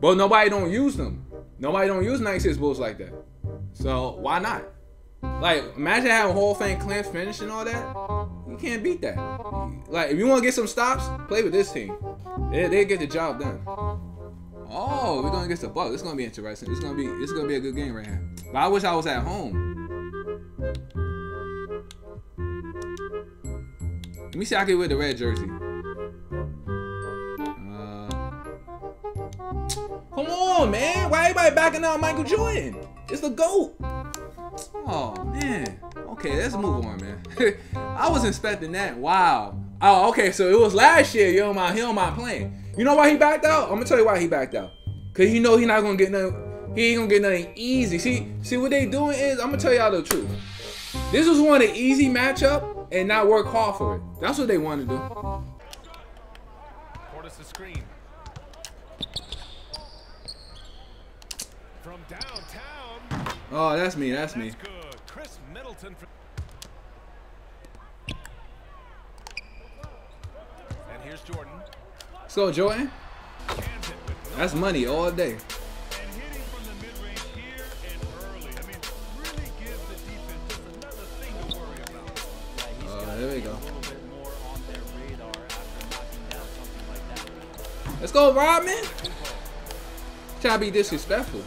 But nobody don't use them. Nobody don't use 96 Bulls like that. So why not? Like, imagine having Hall of Fame clamps finish and all that. You can't beat that. Like, if you want to get some stops, play with this team. They get the job done. Oh, we're gonna get the Bucks. It's gonna be interesting. It's gonna be a good game right now. But I wish I was at home. Let me see if I can wear the red jersey. Come on, man. Why everybody backing out Michael Jordan? It's the GOAT. Oh, man. Okay, let's move on, man. I was expecting that. Wow. Oh, okay, so it was last year. Yo, he on my plane. You know why he backed out? I'm going to tell you why he backed out. Because you know he's not going to get nothing. He ain't going to get nothing easy. See, what they doing is, I'm going to tell y'all the truth. This was one of the easy matchup and not work hard for it. That's what they wanted to do. Portis the screen. From downtown. Oh, that's me. That's me. Good. Chris Middleton. And here's Jordan. Let's go, Jordan. That's money all day. And hitting from the mid-range here and early. I mean, really gives the defense just another thing to worry about. Yeah, he's got there we go. A little bit more on their radar after knocking down something like that. Let's go, Rodman. Try to be disrespectful.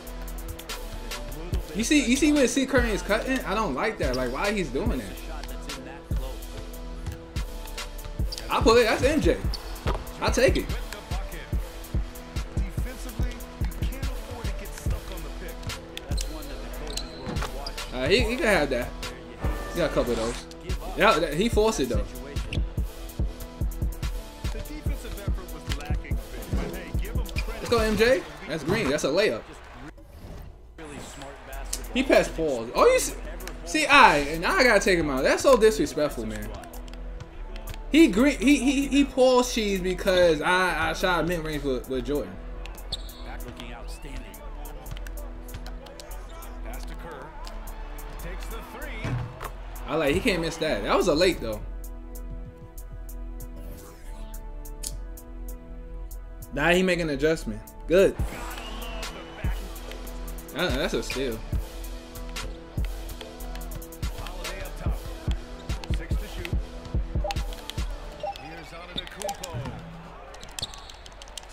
You see when Curry is cutting? I don't like that. Like, why he's doing that? I put it. That's MJ. I take it. He can have that. He got a couple of those. Yeah, he forced it though. Let's go, MJ. That's green. That's a layup. He passed Paul. Oh, you see, I gotta take him out. That's so disrespectful, man. He paused cheese because I shot mid range with Jordan. Back looking outstanding. Pass to Kerr. Takes the three. I like he can't miss that. That was a late though. Now he making an adjustment. Good. That's a steal.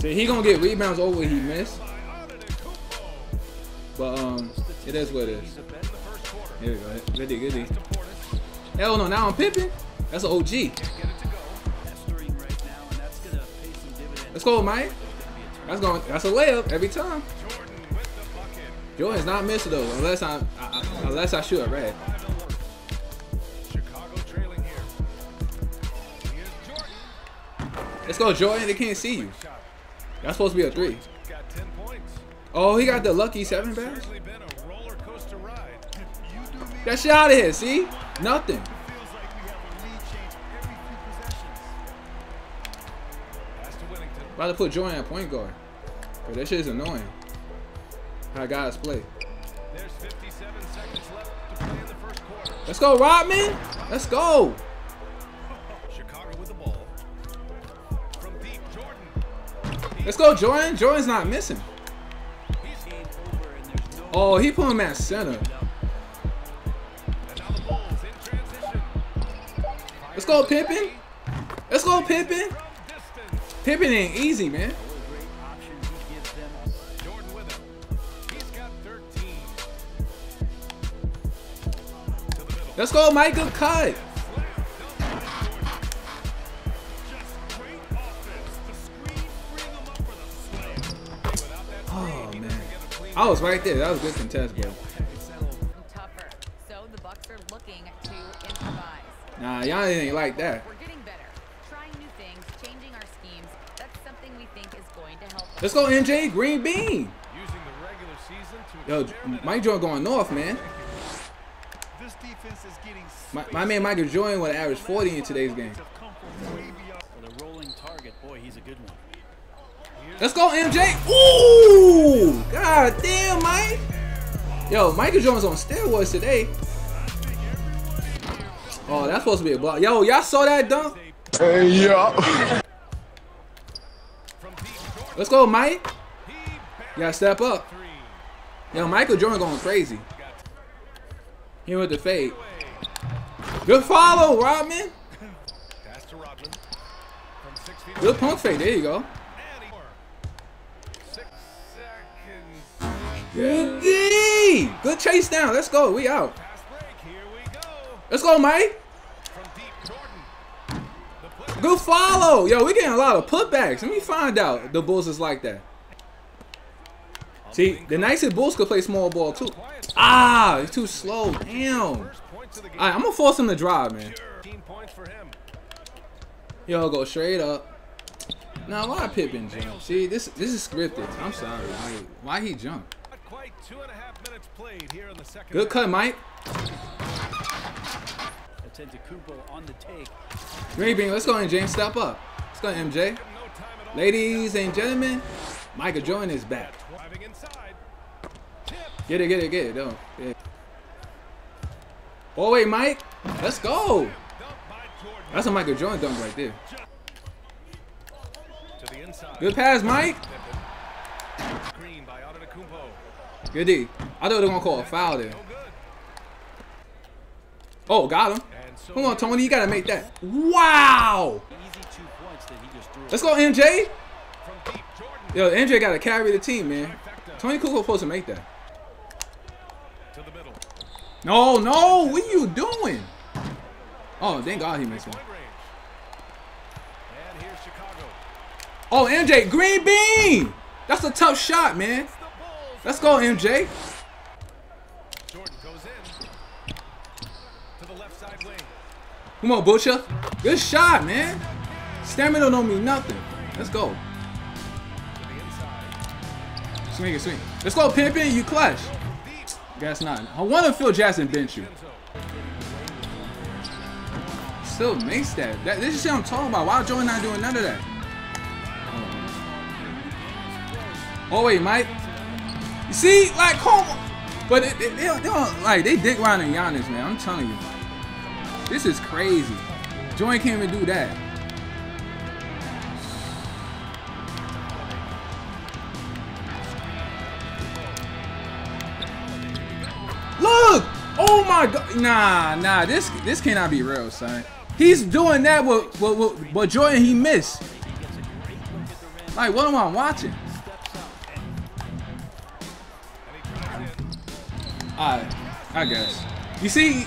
He gonna get rebounds over what he missed, but it is what it is. Here we go, goody, goody. Hell no, now I'm Pippen. That's an OG. Let's go, Mike. That's a layup every time. Jordan's not missing though, unless I shoot a red. Let's go, Jordan. They can't see you. That's supposed to be a three. Got 10 points. Oh, he got the lucky 7 back. That shit out of here, see? Nothing. About to put Jordan at point guard. But that shit is annoying. How guys play. There's 57 seconds left to play in the first quarter. Let's go, Rodman. Let's go. Let's go, Jordan. Jordan's not missing. Oh, he put him at center. Let's go, Pippen. Let's go, Pippen. Pippen ain't easy, man. Let's go, Michael. Cut. I was right there. That was a good contest, bro. Nah, y'all ain't like that. Let's go, MJ. Green Bean. Yo, Mike Jordan going north, man. My man Michael Jordan would average 40 in today's game. Let's go, MJ. Ooh! God damn, Mike. Yo, Michael Jordan's on steroids today. Oh, that's supposed to be a block. Yo, y'all saw that dunk? Hey, yo. Let's go, Mike. You gotta step up. Yo, Michael Jordan going crazy. Here with the fade. Good follow, Rodman. Good punk fade. There you go. Good D. Good chase down. Let's go. We out. Let's go, Mike. Good follow. Yo, we getting a lot of putbacks. Let me find out the Bulls is like that. See, the nicest Bulls could play small ball too. Ah, he's too slow. Damn. All right, I'm going to force him to drive, man. Yo, go straight up. Now, why Pippen jump? See, this is scripted. I'm sorry. Why he jump? Good cut, Mike. Green Bean, let's go in, James. Step up. Let's go, MJ. Ladies and gentlemen, Michael Jordan is back. Get it, though. Yeah. Oh, wait, Mike. Let's go. That's a Michael Jordan dunk right there. Good pass, Mike. Good D. I thought they were going to call a foul there. Oh, got him. Come on, Tony. You got to make that. Wow. Let's go, MJ. Yo, MJ got to carry the team, man. Tony Kukoc supposed to make that. No. What are you doing? Oh, thank God he missed one. Oh, MJ. Green Bean. That's a tough shot, man. Let's go, MJ. Come on, Butcher. Good shot, man. Stamina don't mean nothing. Let's go. Swing. Let's go, Pippen. You clutch. Guess not. I want to feel Jackson bench you. Still makes that. This is shit I'm talking about. Why Jordan not doing none of that? Oh, wait, Mike. You see? Like, come on. But they don't, like, they dick riding Giannis, man. I'm telling you. This is crazy. Jordan can't even do that. Look! Oh my God! Nah. This cannot be real, son. He's doing that with Jordan. He missed. Like, what am I watching? I guess. You see.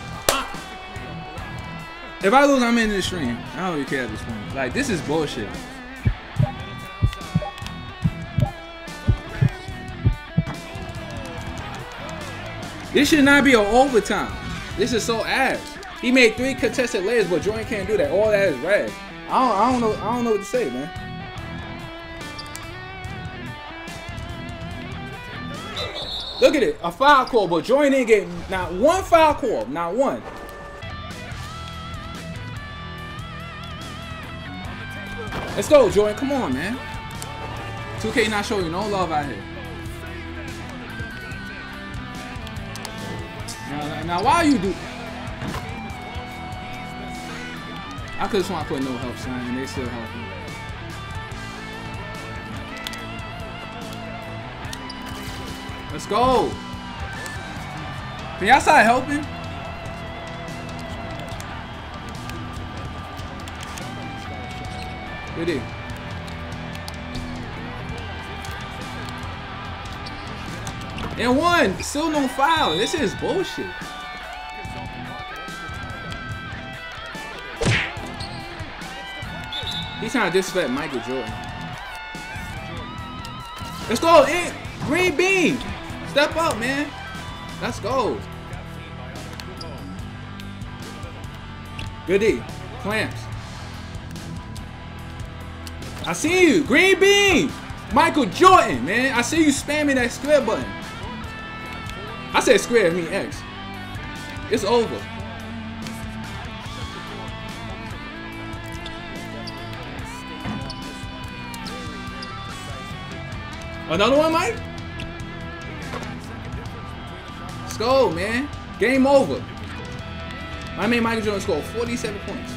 If I lose, I'm in this stream. I don't really care at this point. Like, this is bullshit. This should not be an overtime. This is so ass. He made 3 contested layers, but Jordan can't do that. All that is rad. I don't know what to say, man. Look at it. A foul call, but Jordan didn't get not one foul call. Not one. Let's go, Jordan. Come on, man. 2K not showing you no love out here. Now why you do? I could just want to put no help sign, and they still help me. Let's go. Can y'all start helping? Good. And one, still no foul. This is bullshit. He's trying to disrespect Michael Jordan. Let's go, in Green Bean. Step up, man. Let's go. Good D. Clamps. I see you, Green Bean, Michael Jordan, man. I see you spamming that square button. I said square, I mean X. It's over. Another one, Mike? Let's go, man. Game over. My man Michael Jordan scored 47 points.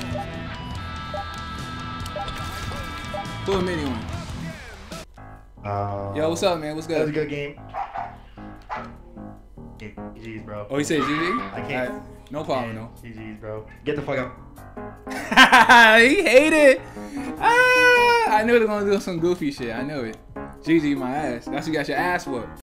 Put a mini on. Yo, what's up, man? What's good? That was a good game. GG's, bro. Oh, you say GG? I can't. Right. No problem, no. GG's, bro. Get the fuck up. He hated. Ah, I knew they were gonna do some goofy shit. I knew it. GG my ass. That's what you got your ass whooped.